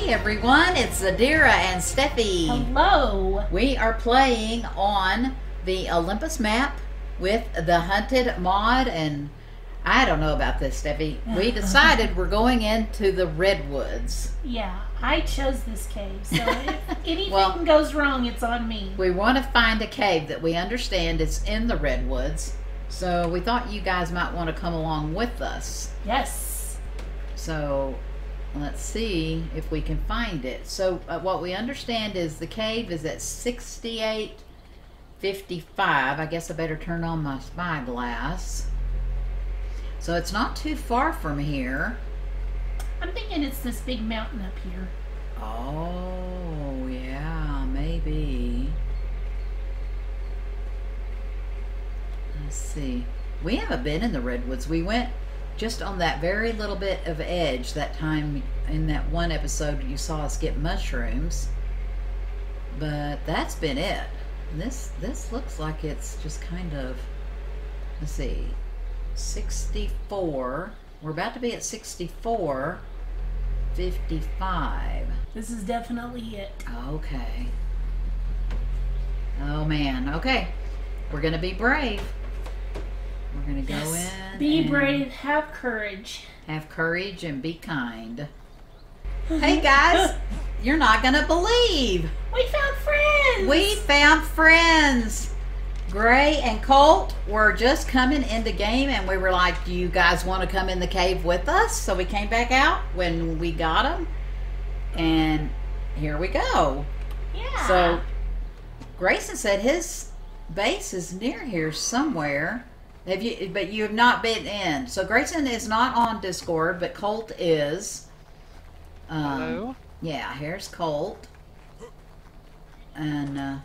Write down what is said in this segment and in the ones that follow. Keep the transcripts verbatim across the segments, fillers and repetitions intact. Hey everyone, it's Zadira and Steffi. Hello. We are playing on the Olympus map with the Hunted Mod, and I don't know about this, Steffi. We decided we're going into the Redwoods. Yeah, I chose this cave, so if anything well, goes wrong, it's on me. We want to find a cave that we understand is in the Redwoods, so we thought you guys might want to come along with us. Yes. So let's see if we can find it. So uh, what we understand is the cave is at sixty-eight fifty-five. I guess I better turn on my spyglass. So it's not too far from here. I'm thinking it's this big mountain up here. Oh, yeah, maybe. Let's see. We haven't been in the Redwoods. We went just on that very little bit of edge that time in that one episode you saw us get mushrooms. But that's been it. This, this looks like it's just kind of, let's see, sixty-four. We're about to be at sixty-four fifty-five. This is definitely it. Okay. Oh man, okay. We're gonna be brave. We're gonna go yes. in. Be brave, have courage. Have courage and be kind. Hey guys, you're not gonna believe. We found friends. We found friends. Gray and Colt were just coming into game, and we were like, do you guys want to come in the cave with us? So we came back out when we got them, and here we go. Yeah. So Grayson said his base is near here somewhere. Have you? But you have not been in. So Grayson is not on Discord, but Colt is. Um, Hello. Yeah, here's Colt. And uh,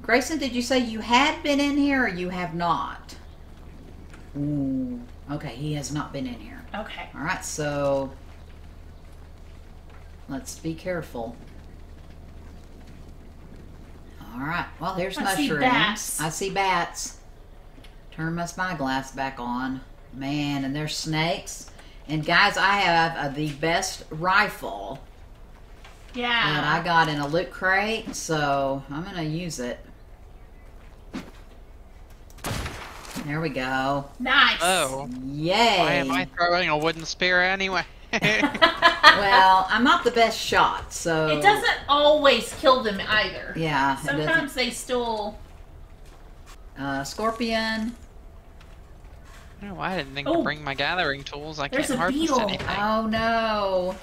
Grayson, did you say you had been in here or you have not? Ooh. Okay, he has not been in here. Okay. All right, so let's be careful. All right. Well, here's I mushrooms. See bats. I see bats. Turn my spyglass back on. Man, and there's snakes. And guys, I have uh, the best rifle. Yeah. That I got in a loot crate, so I'm going to use it. There we go. Nice. Oh. Yay. Why am I throwing a wooden spear anyway? Well, I'm not the best shot, so. It doesn't always kill them either. Yeah. Sometimes they still. Uh, scorpion. No, I didn't think oh. to bring my gathering tools. I There's can't harvest beetle. anything. Oh no.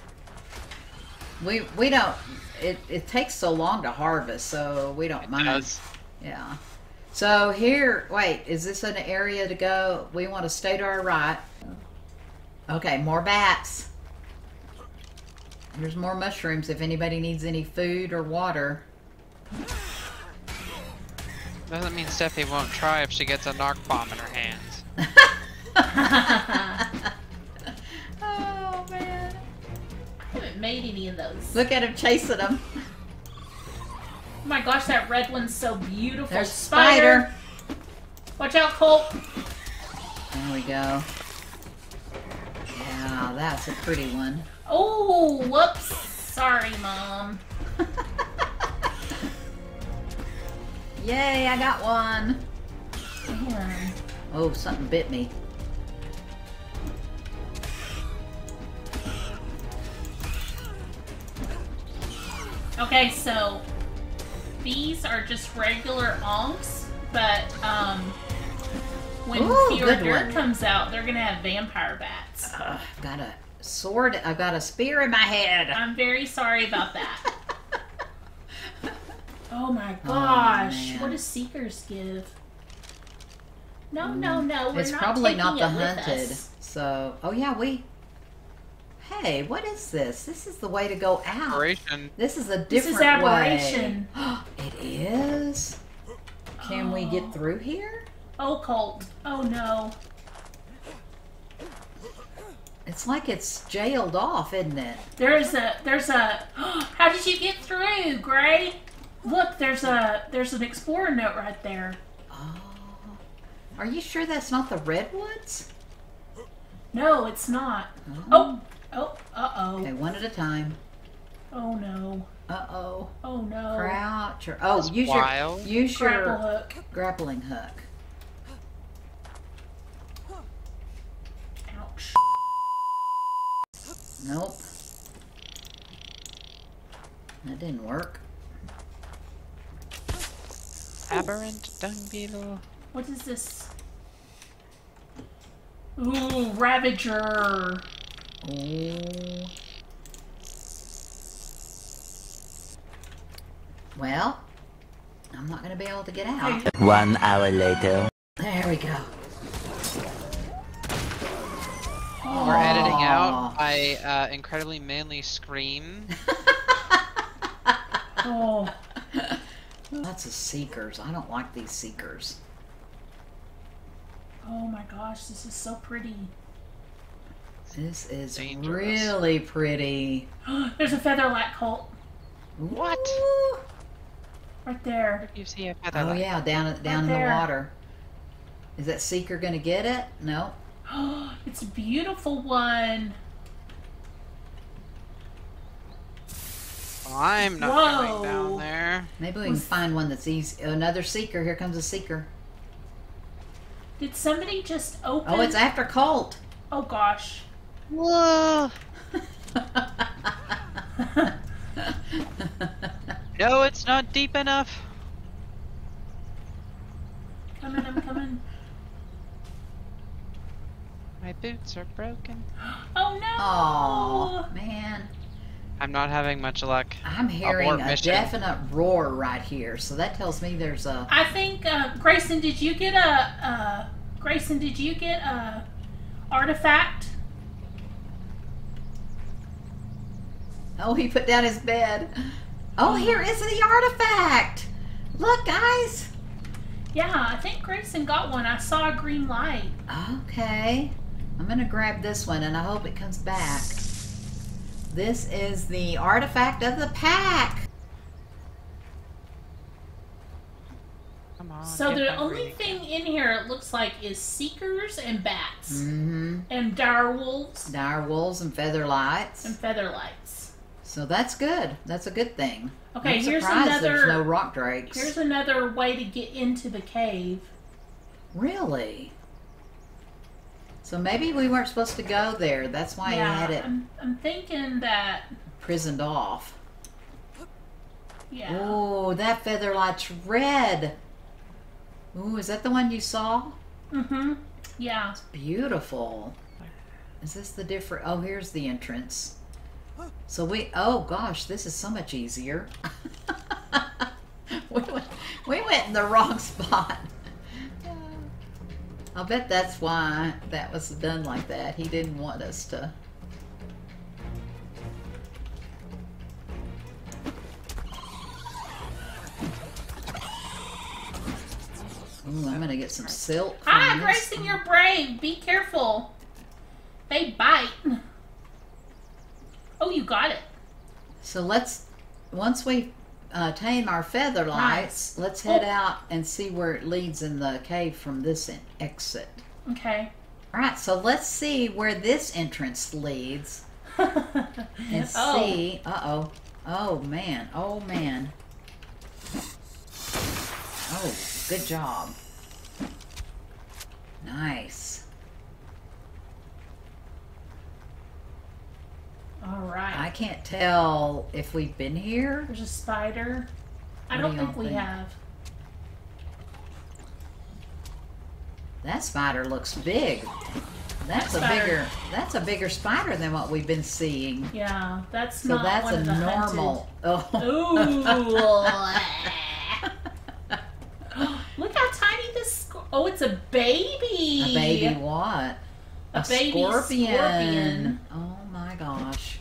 We we don't. It it takes so long to harvest, so we don't it mind. Does. Yeah. So here, wait, is this an area to go? We want to stay to our right. Okay, more bats. There's more mushrooms if anybody needs any food or water. Doesn't mean Steffi won't try if she gets a narc bomb in her hands. Oh man. I haven't made any of those. Look at him chasing them. Oh my gosh, that red one's so beautiful. There's spider. spider. Watch out, Colt. There we go. Yeah, that's a pretty one. Oh, whoops. Sorry, Mom. Yay, I got one. Damn. Oh, something bit me. Okay, so these are just regular onks, but um, when Fjordur comes out, they're gonna have vampire bats. Uh, I've got a sword. I've got a spear in my head. I'm very sorry about that. Oh my gosh! Oh, what does seekers give? No, mm. no, no! We're it's not probably not the hunted. So, oh yeah, we. Hey, what is this? This is the way to go out. Aberration. This is a different this is aberration. way. It is. Can oh. we get through here? Oh, Colt! Oh no! It's like it's jailed off, isn't it? There's a. There's a. How did you get through, Gray? Look, there's a there's an explorer note right there. Oh, are you sure that's not the Redwoods? No, it's not. Oh, oh Oh, uh-oh. Okay, one at a time. Oh, no. Uh-oh. Oh, no. Crouch or... Oh, that's use wild. your... Use Grapple your... hook. Grappling hook. Ouch. Nope. That didn't work. Aberrant dung beetle. What is this? Ooh, Ravager. Oh. Well, I'm not going to be able to get out. One hour later. There we go. Oh. We're editing out my uh, incredibly manly scream. Oh. Lots of seekers. I don't like these seekers. Oh my gosh, this is so pretty. This is dangerous. Really pretty. There's a featherlight cult. What? Ooh. Right there. You see a featherlight. Oh yeah, down down right in there. The water. Is that seeker gonna get it? No. It's a beautiful one. Well, I'm not Whoa. going down there. Maybe we can find one that's easy. Another seeker. Here comes a seeker. Did somebody just open? Oh, it's after Colt. Oh gosh. Whoa. No, it's not deep enough. Coming, I'm coming. My boots are broken. Oh no! Oh man. I'm not having much luck. I'm hearing a mission. definite roar right here, so that tells me there's a. I think uh, Grayson, did you get a? Uh, Grayson, did you get a artifact? Oh, he put down his bed. Oh, here is the artifact. Look, guys. Yeah, I think Grayson got one. I saw a green light. Okay, I'm gonna grab this one, and I hope it comes back. This is the artifact of the pack. Come on. So the only thing in here it looks like is seekers and bats. Mm-hmm. And direwolves. Direwolves and featherlights. And featherlights. So that's good. That's a good thing. Okay, I'm here's another. There's no rock drakes. Here's another way to get into the cave. Really? So maybe we weren't supposed to go there. That's why yeah, he had it. I'm, I'm thinking that prisoned off. Yeah. Oh, that featherlight's red. Oh, is that the one you saw? Mm-hmm. Yeah. It's beautiful. Is this the different? Oh, here's the entrance. So we. Oh gosh, this is so much easier. we went. We went in the wrong spot. I'll bet that's why that was done like that. He didn't want us to. Ooh, I'm gonna get some silk. Ah, Grayson, you're brave. Be careful. They bite. Oh, you got it. So let's, once we Uh, tame our feather lights. Nice. Let's head oh. out and see where it leads in the cave from this exit. Okay. All right, so let's see where this entrance leads. And oh. see. Uh-oh. Oh, man. Oh, man. Oh, good job. Nice. All right. I can't tell if we've been here. There's a spider. What I don't do think we think? have. That spider looks big. That's that a bigger. That's a bigger spider than what we've been seeing. Yeah, that's so not that's one a of the normal. Hunted. Oh. Ooh. Look how tiny this. Oh, it's a baby. A baby what? A, a baby scorpion. scorpion. Oh. My gosh.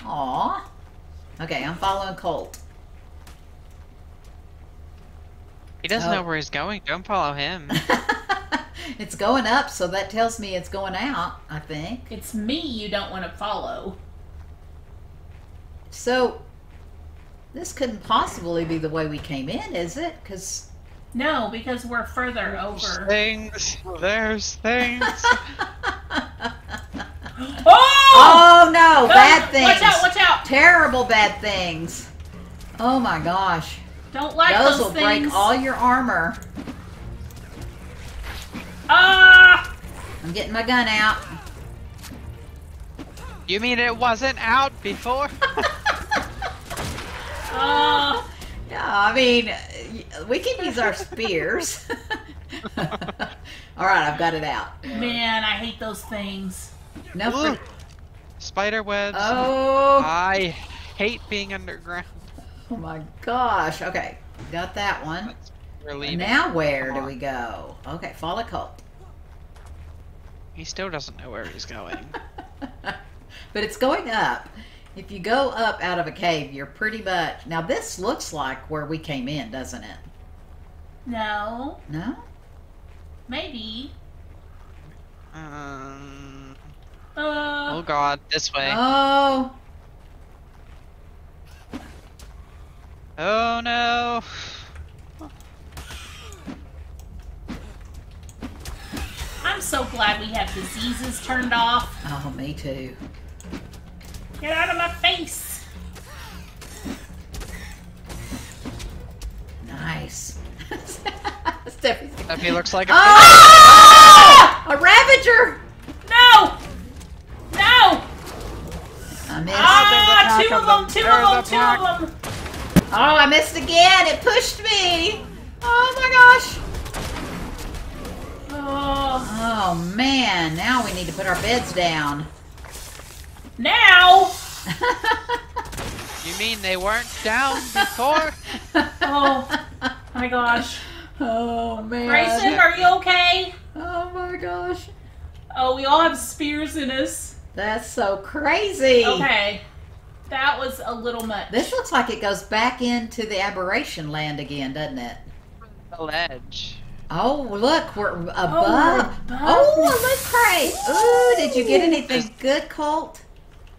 Aww. Okay, I'm following Colt. He doesn't oh. know where he's going. Don't follow him. It's going up, so that tells me it's going out, I think. It's me you don't want to follow. So, this couldn't possibly be the way we came in, is it? Cause... No, because we're further there's over. Things. There's things. Oh! Oh! no! Bad things! Watch out, watch out! Terrible bad things! Oh my gosh. Don't like those things. Those will break all your armor. Ah! I'm getting my gun out. You mean it wasn't out before? uh. No, I mean, we can use our spears. Alright, I've got it out. Man, I hate those things. No. Spider webs. Oh. I hate being underground. Oh my gosh. Okay, got that one. Now where do we go? Okay, follow Colt. He still doesn't know where he's going. But it's going up. If you go up out of a cave, you're pretty much... Now this looks like where we came in, doesn't it? No. No? Maybe. Um... Uh... Oh god, this way. Oh! Oh no! I'm so glad we have diseases turned off. Oh, me too. Get out of my face! Nice. Steffi's Steffi looks like a... Oh! A Ravager! No! No! I missed. Ah, two of them, two of them, two of them! Oh, I missed again! It pushed me! Oh my gosh! Oh, oh man, now we need to put our beds down. Now! You mean they weren't down before? Oh my gosh. Oh man. Grayson, are you okay? Oh my gosh. Oh, we all have spears in us. That's so crazy. Okay. That was a little much. This looks like it goes back into the aberration land again, doesn't it? The ledge. Oh, look, we're above. Oh, we're above. Oh, a loot crate. Ooh, did you get anything good, Colt?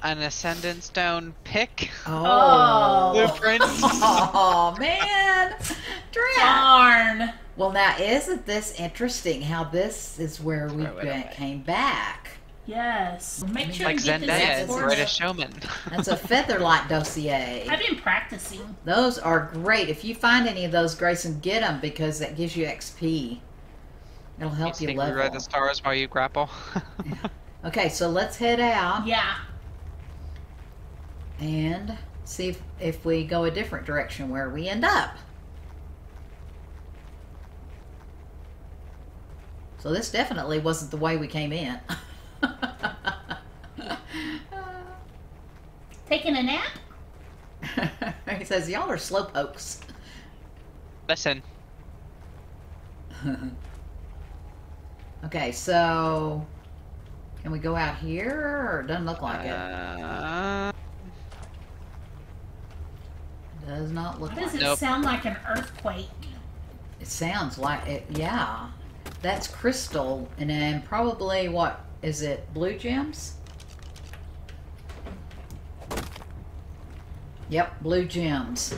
An Ascendant Stone pick. Oh. Blueprint. Oh, man. Darn. Well, now, isn't this interesting how this is where we oh, been, came back? Yes. Make sure like you get Zendaya is the greatest showman. That's a featherlight dossier. I've been practicing. Those are great. If you find any of those, Grayson, get them because that gives you X P. It'll help you, you level. You ride the stars while you grapple. Yeah. Okay, so let's head out. Yeah. And see if, if we go a different direction where we end up. So this definitely wasn't the way we came in. Taking a nap? He says, y'all are slowpokes. Listen. Okay, so... Can we go out here? Or it doesn't look like uh... it. Does not look. Why does like it nope. sound like an earthquake? It sounds like it. Yeah, that's crystal, and then probably what is it? Blue gems. Yep, blue gems.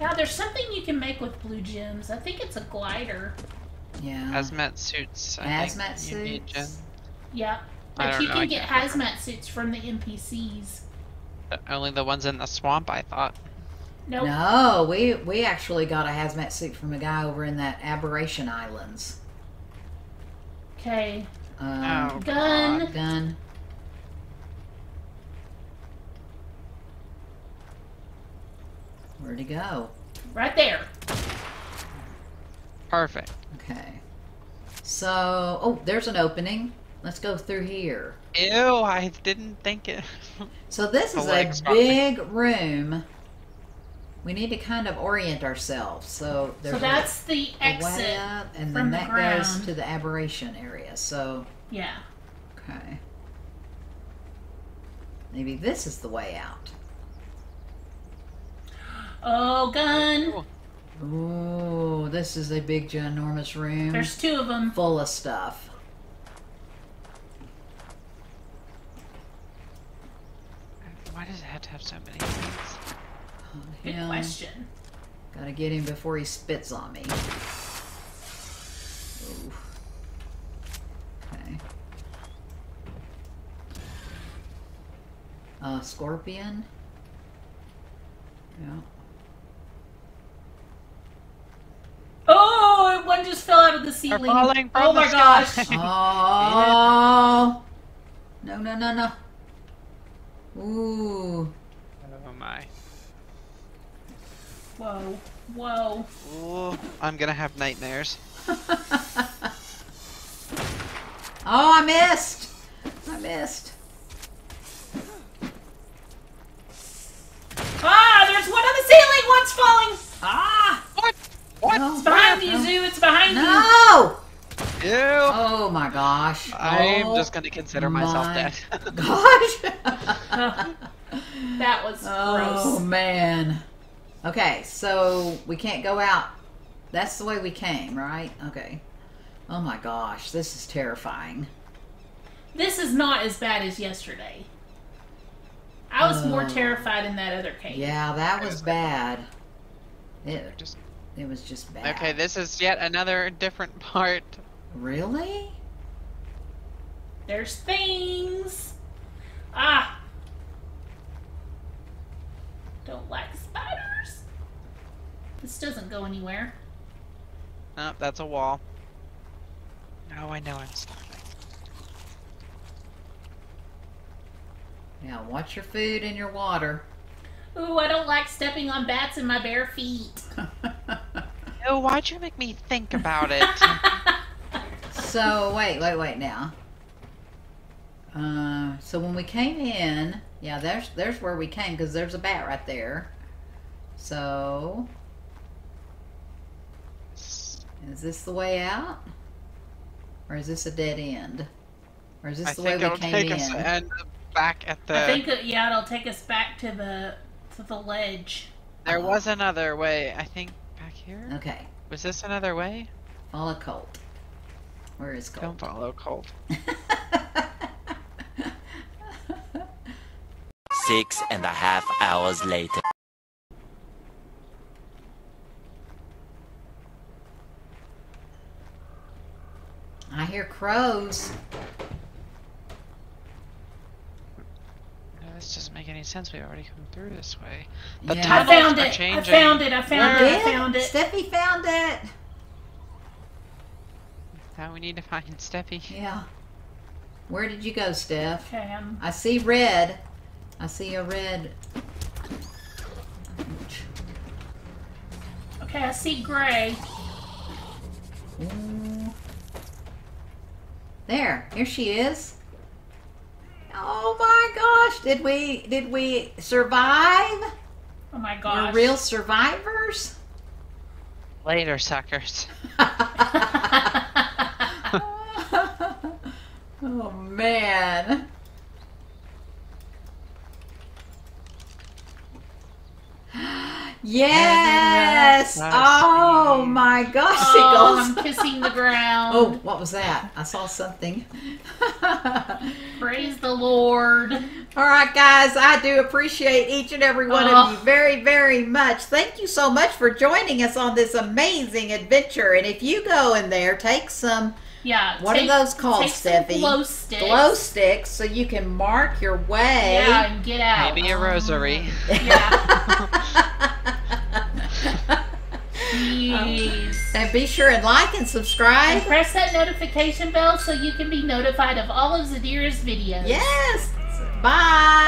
Yeah, there's something you can make with blue gems. I think it's a glider. Yeah. Hazmat suits. I hazmat think suits. Yeah, but like you know, can I get hazmat remember. suits from the N P Cs. Only the ones in the swamp, I thought. Nope. No, we we actually got a hazmat suit from a guy over in that Aberration Islands. Okay. Um, oh, gun. God. Gun. Where'd he go? Right there. Perfect. Okay. So, oh, there's an opening. Let's go through here. Ew, I didn't think it. So this is a big room. We need to kind of orient ourselves. So, there's so that's a, the exit a up, and from then that the ground. goes to the aberration area. So yeah. Okay. Maybe this is the way out. Oh, gun! Ooh, this is a big, ginormous room. There's two of them. Full of stuff. Why does it have to have so many things? Good him. question. Gotta get him before he spits on me. Ooh. Okay. uh, scorpion. Yeah. Oh, one just fell out of the ceiling. Falling from oh the my gosh. Oh. No, no, no, no. Ooh. Oh my. Whoa. Whoa. Ooh, I'm gonna have nightmares. Oh, I missed. I missed. Ah, there's one on the ceiling. One's falling. Ah. What? What? No, it's behind you, no. Zoo. It's behind no. you. No. Ew. Oh my gosh. I'm oh, just gonna consider my myself dead. Gosh. That was oh, gross. Oh man. Okay, so we can't go out. That's the way we came, right? Okay. Oh my gosh, this is terrifying. This is not as bad as yesterday. I was uh, more terrified in that other cave. Yeah, that was bad. It, it was just bad. Okay, this is yet another different part. Really? There's things. Ah! Don't like spiders. This doesn't go anywhere. Oh, that's a wall. Oh, I know I'm starving. Now, watch your food and your water. Ooh, I don't like stepping on bats in my bare feet. Oh, why'd you make me think about it? So, wait, wait, wait now. Uh, so when we came in, yeah, there's there's where we came because there's a bat right there. So, is this the way out, or is this a dead end, or is this I the way we came take in? Us and back at the. I think it, yeah, it'll take us back to the to the ledge. There was another way, I think, back here. Okay. Was this another way? Follow Colt. Where is Colt? Don't follow Colt. Six and a half hours later. I hear crows. No, this doesn't make any sense. We've already come through this way. The yeah. I found it. Changing. I found it. I found Where? it. I found it. Steffi found it. Now we need to find Steffi. Yeah. Where did you go, Steph? Okay, um... I see red. I see a red. Okay, I see gray. Ooh. There, here she is. Oh my gosh, did we did we survive? Oh my gosh. We're real survivors? Later, suckers. Oh man. Yes! Oh my gosh, oh, I'm kissing the ground. Oh, what was that? I saw something. Praise the Lord. All right, guys, I do appreciate each and every one oh. of you very, very much. Thank you so much for joining us on this amazing adventure. And if you go in there, take some... Yeah, what take, are those called, Steffi? Glow sticks. Glow sticks, so you can mark your way. Yeah, and get out. Maybe a rosary. Um, yeah. Jeez. Um, and be sure and like and subscribe. And press that notification bell so you can be notified of all of Zadira's videos. Yes. Bye.